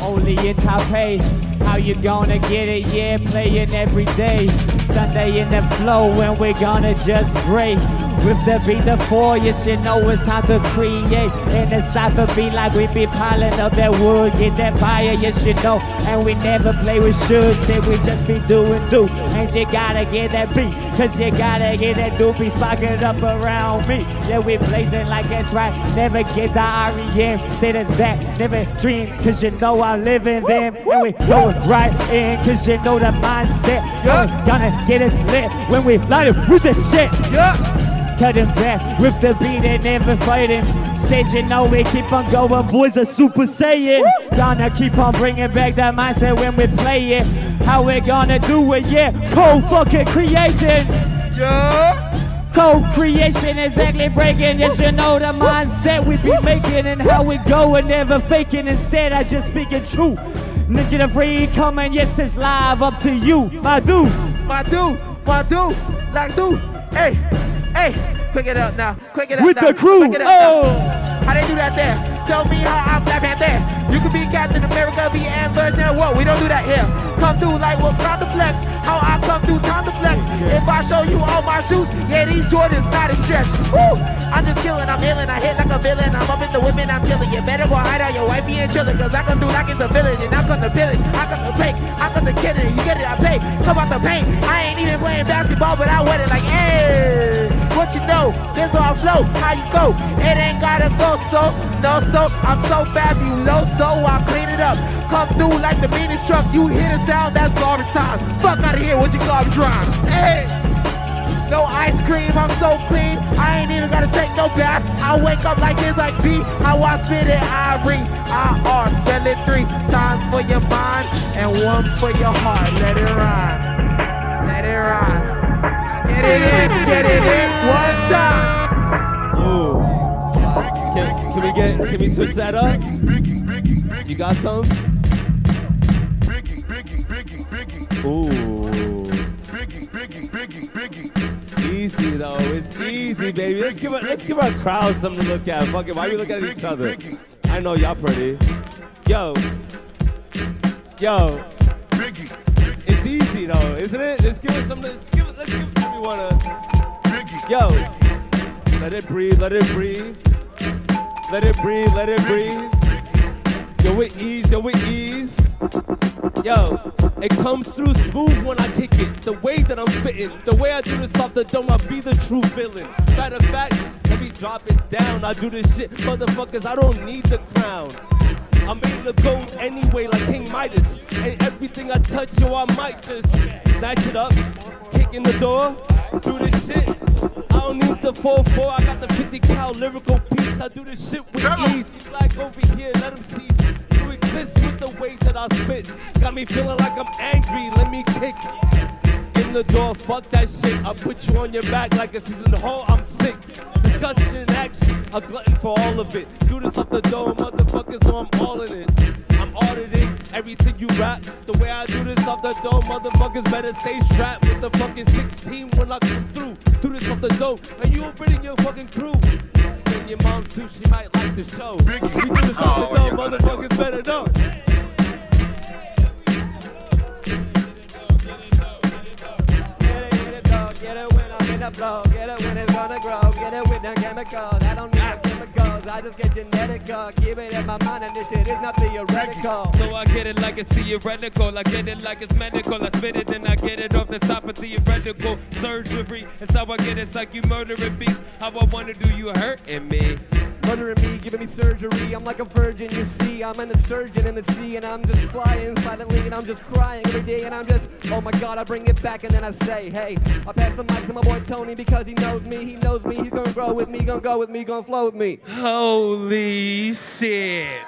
Only in Taipei, how you gonna get it? Yeah, playing every day. Sunday in the flow, and we're gonna just break. With the beat the four, you should know it's time to create. And the cypher beat like we be piling up that wood. Get that fire, you should know. And we never play with shoulds, that we just be do. And you gotta get that beat, cause you gotta get that doobie sparking up around me. Yeah, we blazing like that's right. Never get the R.E.M. Say that that, never dream, cause you know I'm living them. And we go right in, cause you know the mindset. Yeah, gonna get us lit when we light it with the shit. Yeah. Cutting back with the beat and never fighting. Stage, you know we keep on going, boys are super saiyan. Gonna keep on bringing back that mindset when we play it. How we gonna do it? Yeah, co-fucking creation. Yeah. Co-creation, exactly breaking. Yes, you know the mindset we be making and how we go and never faking. Instead, I just speaking true. Nigga, the free coming, yes, it's live up to you. My dude, like do, hey. Hey, quick it up now, quick it up with now. With the crew, oh! How they do that there? Tell me how I slap that there. You could be Captain America, be Amber, now what? We don't do that here. Come through like we're proud to flex. How I come through, time to flex. If I show you all my shoes, yeah, these Jordans not a stretch. Woo! I'm just killing, I'm healing, I hit like a villain. I'm up in the women, I'm killing. You better go hide out your wifey and chillin', cause I come through like it's a village. And I come to village, I come to fake, I come to kidding. You get it, I pay, come out the paint. I ain't even playing basketball, but I wear it like, hey! What you know, this all flow, how you go, it ain't gotta go so, no so, I'm so fabulous, so I clean it up, come through like the meanest truck, you hear the sound, that's garbage time, fuck out of here with your garbage rhymes, hey, no ice cream, I'm so clean, I ain't even gotta take no bath, I wake up like this, like B, how I spit it, I read, I R, spell it 3 times for your mind, and 1 for your heart, let it rhyme, let it rhyme. Get it in, 1 time. Ooh. Can we switch that up? You got some? Ooh. Easy though, it's easy, baby. Let's give our crowd something to look at. Fuck it, why are you looking at each other? I know y'all pretty. Yo. It's easy though, isn't it? Let's give it something. Let's give everyone a. Yo, let it breathe, let it breathe, let it breathe, let it breathe. Yo, with ease, yo, with ease. Yo, it comes through smooth when I kick it. The way that I'm spitting, the way I do this off the dome, I be the true villain. Matter of fact, let me drop it down. I do this shit, motherfuckers. I don't need the crown. I made the gold anyway, like King Midas. And everything I touch, yo, I might just snatch it up, kick in the door, do this shit. I don't need the 4-4, I got the 50 cal lyrical piece. I do this shit with ease. Be like over here, let them cease. You exist with the way that I spit. Got me feeling like I'm angry, let me kick in the door, fuck that shit. I put you on your back like a season hall, I'm sick. Disgusting in action, a glutton for all of it. Do this off the dome, motherfuckers, so I'm all in it. I'm auditing everything you rap. The way I do this off the dome, motherfuckers better stay strapped with the fucking 16 when I come through. Do this off the dome, and you'll bring your fucking crew. And your mom too, she might like the show. We do this off the dome, motherfuckers better know. Get it when I'm in the flow, get it when it's gonna grow, get it with no chemicals, I don't need no chemicals, I just get genetical, keep it in my mind and this shit is not theoretical. So I get it like it's theoretical, I get it like it's medical, I spit it and I get it off the top of theoretical surgery. It's how I get it, it's like you murdering beasts, how I wanna do you hurting me. Murdering me, giving me surgery, I'm like a virgin, you see, I'm an surgeon in the sea, and I'm just flying silently, and I'm just crying every day, and I'm just, oh my god, I bring it back, and then I say, hey, I pass the mic to my boy Tony, because he knows me, he's gonna grow with me, gonna go with me, gonna flow with me. Holy shit.